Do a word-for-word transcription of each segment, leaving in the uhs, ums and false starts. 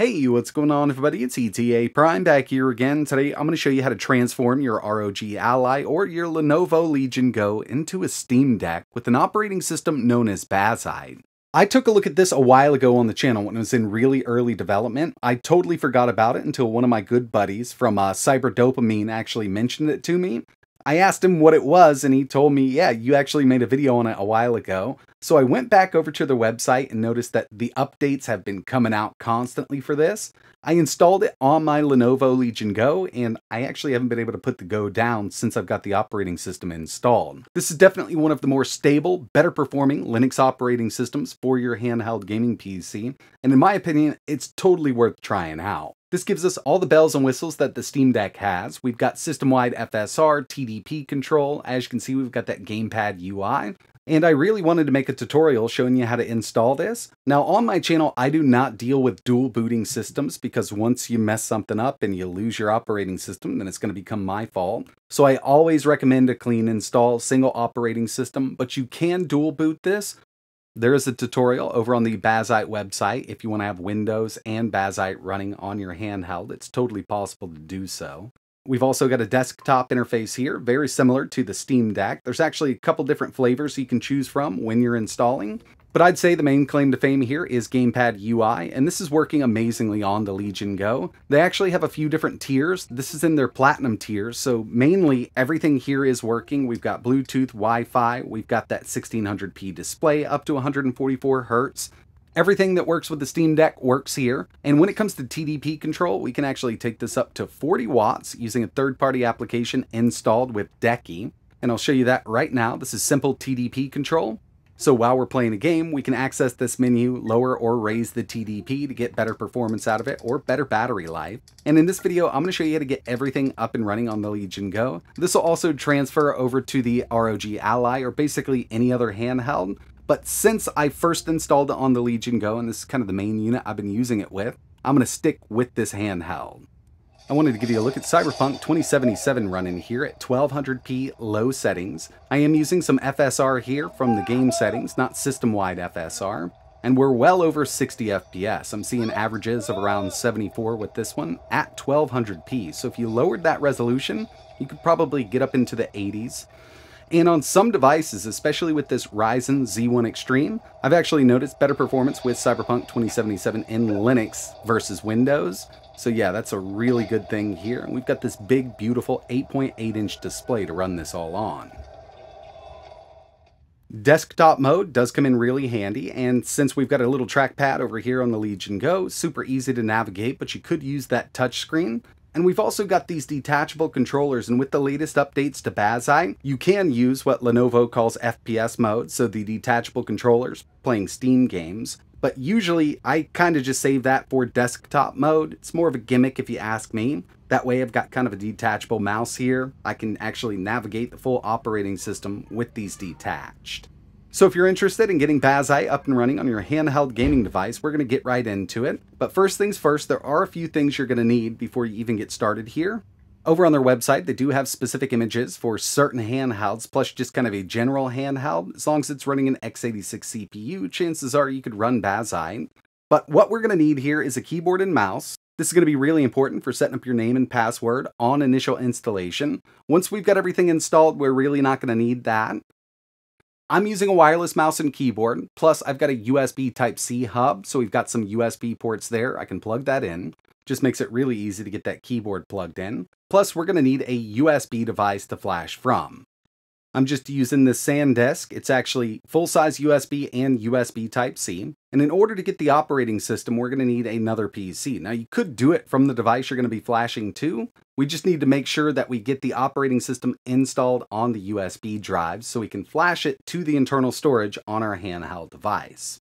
Hey, what's going on everybody? It's E T A Prime back here again. Today I'm going to show you how to transform your R O G Ally or your Lenovo Legion Go into a Steam Deck with an operating system known as Bazzite. I took a look at this a while ago on the channel when it was in really early development. I totally forgot about it until one of my good buddies from uh, Cyber Dopamine actually mentioned it to me. I asked him what it was and he told me, yeah, you actually made a video on it a while ago. So I went back over to their website and noticed that the updates have been coming out constantly for this. I installed it on my Lenovo Legion Go, and I actually haven't been able to put the Go down since I've got the operating system installed. This is definitely one of the more stable, better performing Linux operating systems for your handheld gaming P C, and in my opinion, it's totally worth trying out. This gives us all the bells and whistles that the Steam Deck has. We've got system-wide F S R, T D P control, as you can see we've got that GamePad U I, and I really wanted to make a tutorial showing you how to install this. Now on my channel I do not deal with dual booting systems because once you mess something up and you lose your operating system then it's going to become my fault. So I always recommend a clean install, single operating system, but you can dual boot this. There is a tutorial over on the Bazzite website if you want to have Windows and Bazzite running on your handheld. It's totally possible to do so. We've also got a desktop interface here, very similar to the Steam Deck. There's actually a couple different flavors you can choose from when you're installing. But I'd say the main claim to fame here is GamePad U I, and this is working amazingly on the Legion Go. They actually have a few different tiers. This is in their platinum tiers, so mainly everything here is working. We've got Bluetooth, Wi-Fi, we've got that sixteen hundred p display up to one hundred forty-four hertz. Everything that works with the Steam Deck works here. And when it comes to T D P control, we can actually take this up to forty watts using a third-party application installed with Decky. And I'll show you that right now. This is simple T D P control. So while we're playing a game, we can access this menu, lower or raise the T D P to get better performance out of it or better battery life. And in this video, I'm going to show you how to get everything up and running on the Legion Go. This will also transfer over to the R O G Ally or basically any other handheld. But since I first installed it on the Legion Go, and this is kind of the main unit I've been using it with, I'm going to stick with this handheld. I wanted to give you a look at Cyberpunk twenty seventy-seven running here at twelve hundred p low settings. I am using some F S R here from the game settings, not system-wide F S R, and we're well over sixty F P S. I'm seeing averages of around seventy-four with this one at twelve hundred p, so if you lowered that resolution, you could probably get up into the eighties. And on some devices, especially with this Ryzen Z one Extreme, I've actually noticed better performance with Cyberpunk twenty seventy-seven in Linux versus Windows. So yeah, that's a really good thing here. And we've got this big, beautiful eight point eight inch display to run this all on. Desktop mode does come in really handy, and since we've got a little trackpad over here on the Legion Go, super easy to navigate, but you could use that touchscreen. And we've also got these detachable controllers, and with the latest updates to Bazzite, you can use what Lenovo calls F P S mode, so the detachable controllers playing Steam games. But usually, I kind of just save that for desktop mode. It's more of a gimmick if you ask me. That way I've got kind of a detachable mouse here. I can actually navigate the full operating system with these detached. So if you're interested in getting Bazzite up and running on your handheld gaming device, we're going to get right into it. But first things first, there are a few things you're going to need before you even get started here. Over on their website, they do have specific images for certain handhelds, plus just kind of a general handheld. As long as it's running an x eighty-six C P U, chances are you could run Bazzite. But what we're going to need here is a keyboard and mouse. This is going to be really important for setting up your name and password on initial installation. Once we've got everything installed, we're really not going to need that. I'm using a wireless mouse and keyboard, plus I've got a U S B Type C hub, so we've got some U S B ports there. I can plug that in. Just makes it really easy to get that keyboard plugged in. Plus, we're going to need a U S B device to flash from. I'm just using the SanDisk. It's actually full-size U S B and U S B Type C. And in order to get the operating system, we're going to need another P C. Now, you could do it from the device you're going to be flashing to. We just need to make sure that we get the operating system installed on the U S B drive so we can flash it to the internal storage on our handheld device.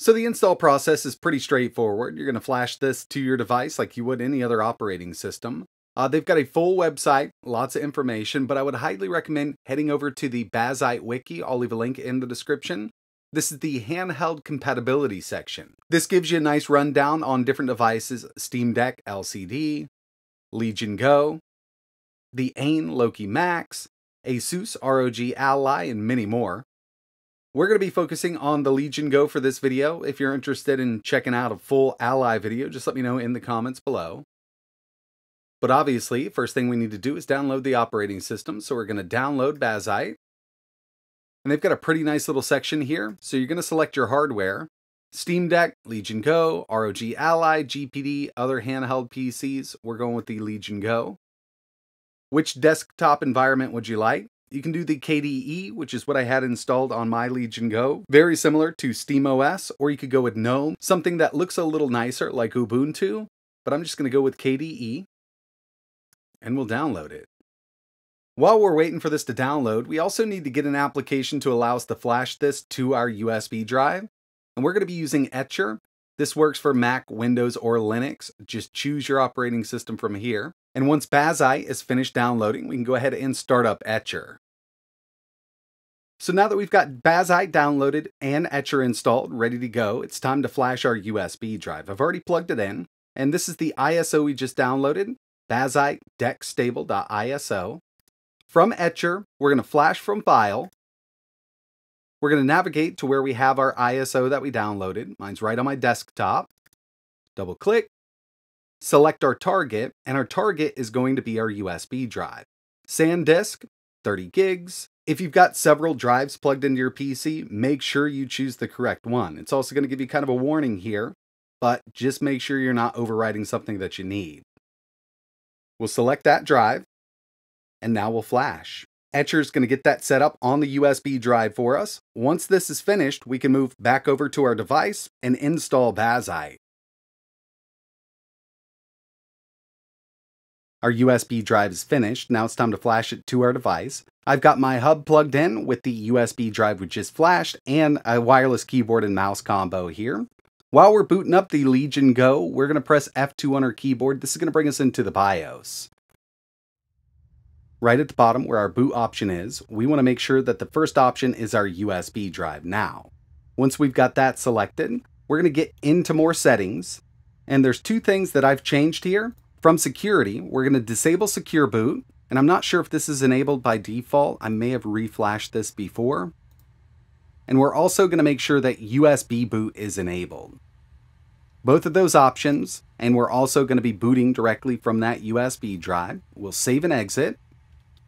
So the install process is pretty straightforward. You're going to flash this to your device like you would any other operating system. Uh, they've got a full website, lots of information, but I would highly recommend heading over to the Bazzite Wiki. I'll leave a link in the description. This is the handheld compatibility section. This gives you a nice rundown on different devices, Steam Deck L C D, Legion Go, the Ayn Loki Max, ASUS R O G Ally, and many more. We're going to be focusing on the Legion Go for this video. If you're interested in checking out a full Ally video, just let me know in the comments below. But obviously, first thing we need to do is download the operating system. So we're going to download Bazzite. And they've got a pretty nice little section here. So you're going to select your hardware. Steam Deck, Legion Go, R O G Ally, G P D, other handheld P Cs. We're going with the Legion Go. Which desktop environment would you like? You can do the K D E, which is what I had installed on my Legion Go, very similar to SteamOS, or you could go with GNOME, something that looks a little nicer like Ubuntu, but I'm just going to go with K D E, and we'll download it. While we're waiting for this to download, we also need to get an application to allow us to flash this to our U S B drive, and we're going to be using Etcher. This works for Mac, Windows, or Linux. Just choose your operating system from here. And once Bazzite is finished downloading, we can go ahead and start up Etcher. So now that we've got Bazzite downloaded and Etcher installed, ready to go, it's time to flash our U S B drive. I've already plugged it in, and this is the I S O we just downloaded, bazzite dash deck stable dot I S O. From Etcher, we're going to flash from File. We're going to navigate to where we have our I S O that we downloaded. Mine's right on my desktop. Double click. Select our target, and our target is going to be our U S B drive. SanDisk, thirty gigs. If you've got several drives plugged into your P C, make sure you choose the correct one. It's also going to give you kind of a warning here, but just make sure you're not overwriting something that you need. We'll select that drive, and now we'll flash. Etcher is going to get that set up on the U S B drive for us. Once this is finished, we can move back over to our device and install Bazzite. Our U S B drive is finished. Now it's time to flash it to our device. I've got my hub plugged in with the U S B drive we just flashed and a wireless keyboard and mouse combo here. While we're booting up the Legion Go, we're going to press F two on our keyboard. This is going to bring us into the BIOS. Right at the bottom where our boot option is, we want to make sure that the first option is our U S B drive now. Once we've got that selected, we're going to get into more settings. And there's two things that I've changed here. From security, we're going to disable secure boot. And I'm not sure if this is enabled by default. I may have reflashed this before. And we're also going to make sure that U S B boot is enabled. Both of those options. And we're also going to be booting directly from that U S B drive. We'll save and exit.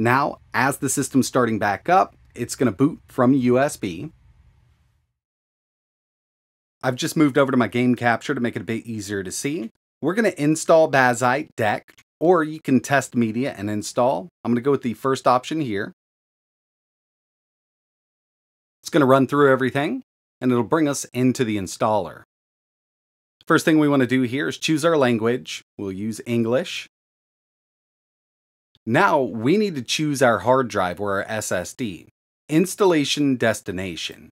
Now, as the system's starting back up, it's going to boot from U S B. I've just moved over to my game capture to make it a bit easier to see. We're going to install Bazzite Deck, or you can test media and install. I'm going to go with the first option here. It's going to run through everything, and it'll bring us into the installer. First thing we want to do here is choose our language. We'll use English. Now we need to choose our hard drive or our S S D. Installation destination.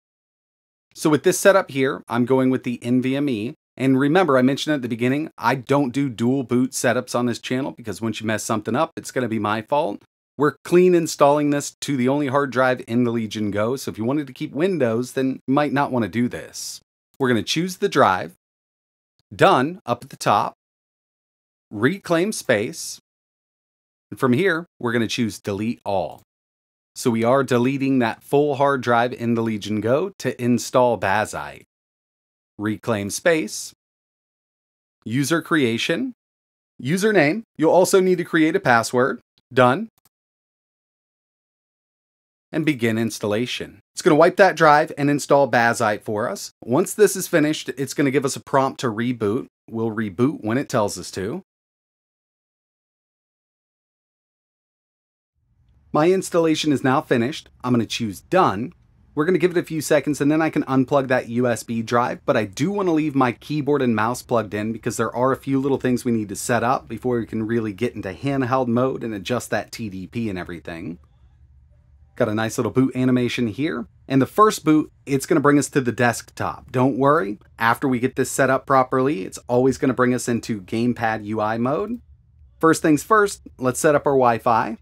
So with this setup here, I'm going with the N V M e. And remember, I mentioned at the beginning, I don't do dual boot setups on this channel because once you mess something up, it's going to be my fault. We're clean installing this to the only hard drive in the Legion Go. So if you wanted to keep Windows, then you might not want to do this. We're going to choose the drive. Done up at the top. Reclaim space. And from here, we're going to choose delete all. So we are deleting that full hard drive in the Legion Go to install Bazzite. Reclaim space. User creation. Username. You'll also need to create a password. Done. And begin installation. It's going to wipe that drive and install Bazzite for us. Once this is finished, it's going to give us a prompt to reboot. We'll reboot when it tells us to. My installation is now finished. I'm going to choose Done. We're going to give it a few seconds and then I can unplug that U S B drive, but I do want to leave my keyboard and mouse plugged in because there are a few little things we need to set up before we can really get into handheld mode and adjust that T D P and everything. Got a nice little boot animation here. And the first boot, it's going to bring us to the desktop. Don't worry, after we get this set up properly, it's always going to bring us into GamePad U I mode. First things first, let's set up our Wi-Fi.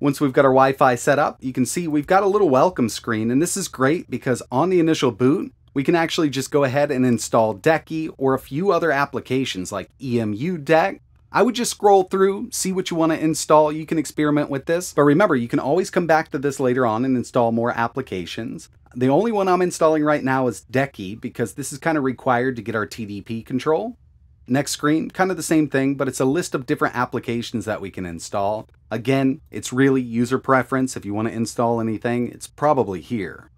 Once we've got our Wi-Fi set up, you can see we've got a little welcome screen, and this is great because on the initial boot, we can actually just go ahead and install Decky or a few other applications like E M U Deck. I would just scroll through, see what you want to install. You can experiment with this, but remember, you can always come back to this later on and install more applications. The only one I'm installing right now is Decky, because this is kind of required to get our T D P control. Next screen, kind of the same thing, but it's a list of different applications that we can install. Again, it's really user preference. If you want to install anything, it's probably here.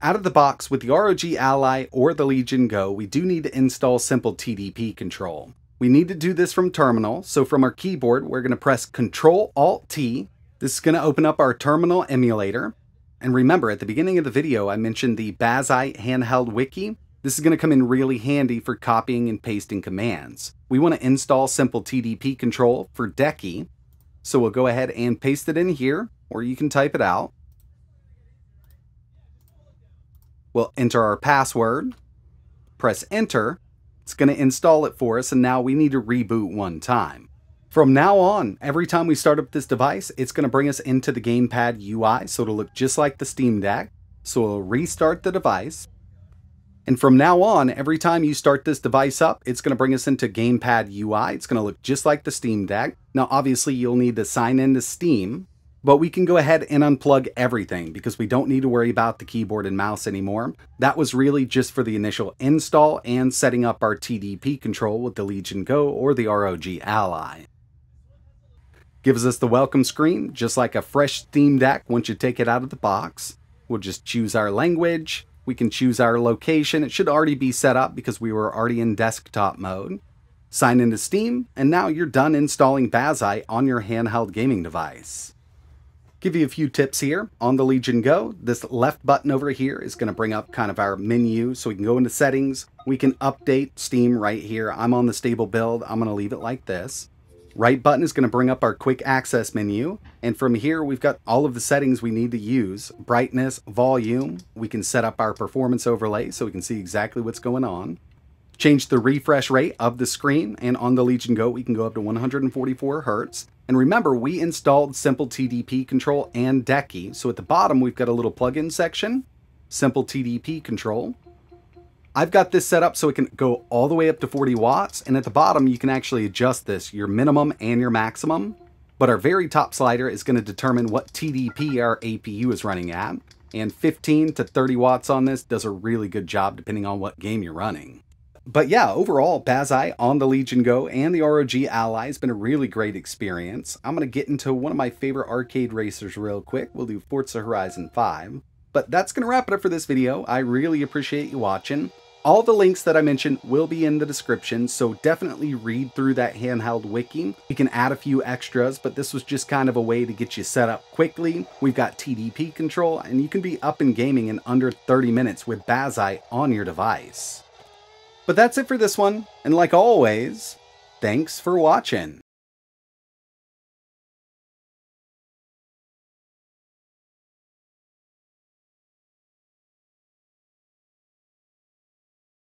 Out of the box, with the R O G Ally or the Legion Go, we do need to install simple T D P control. We need to do this from terminal, so from our keyboard, we're going to press control alt T. This is going to open up our terminal emulator. And remember, at the beginning of the video, I mentioned the Bazzite handheld wiki. This is going to come in really handy for copying and pasting commands. We want to install simple T D P control for Decky, so we'll go ahead and paste it in here, or you can type it out. We'll enter our password, press enter. It's going to install it for us, and now we need to reboot one time. From now on, every time we start up this device, it's going to bring us into the GamePad U I, so it'll look just like the Steam Deck. So we'll restart the device. And from now on, every time you start this device up, it's going to bring us into GamePad U I. It's going to look just like the Steam Deck. Now, obviously, you'll need to sign in to Steam, but we can go ahead and unplug everything because we don't need to worry about the keyboard and mouse anymore. That was really just for the initial install and setting up our T D P control with the Legion Go or the R O G Ally. Gives us the welcome screen, just like a fresh Steam Deck once you take it out of the box. We'll just choose our language. We can choose our location. It should already be set up because we were already in desktop mode. Sign into Steam, and now you're done installing Bazzite on your handheld gaming device. Give you a few tips here. On the Legion Go, this left button over here is going to bring up kind of our menu, so we can go into settings. We can update Steam right here. I'm on the stable build. I'm going to leave it like this. Right button is going to bring up our quick access menu, and from here we've got all of the settings we need to use. Brightness, volume, we can set up our performance overlay so we can see exactly what's going on. Change the refresh rate of the screen, and on the Legion Go we can go up to one hundred forty-four hertz. And remember, we installed simple T D P control and Decky, so at the bottom we've got a little plugin section, simple T D P control. I've got this set up so it can go all the way up to forty watts, and at the bottom you can actually adjust this, your minimum and your maximum. But our very top slider is going to determine what T D P our A P U is running at, and fifteen to thirty watts on this does a really good job depending on what game you're running. But yeah, overall, Bazzite on the Legion Go and the R O G Ally has been a really great experience. I'm going to get into one of my favorite arcade racers real quick. We'll do Forza Horizon five. But that's going to wrap it up for this video. I really appreciate you watching. All the links that I mentioned will be in the description, so definitely read through that handheld wiki. You can add a few extras, but this was just kind of a way to get you set up quickly. We've got T D P control, and you can be up and gaming in under thirty minutes with Bazzite on your device. But that's it for this one, and like always, thanks for watching.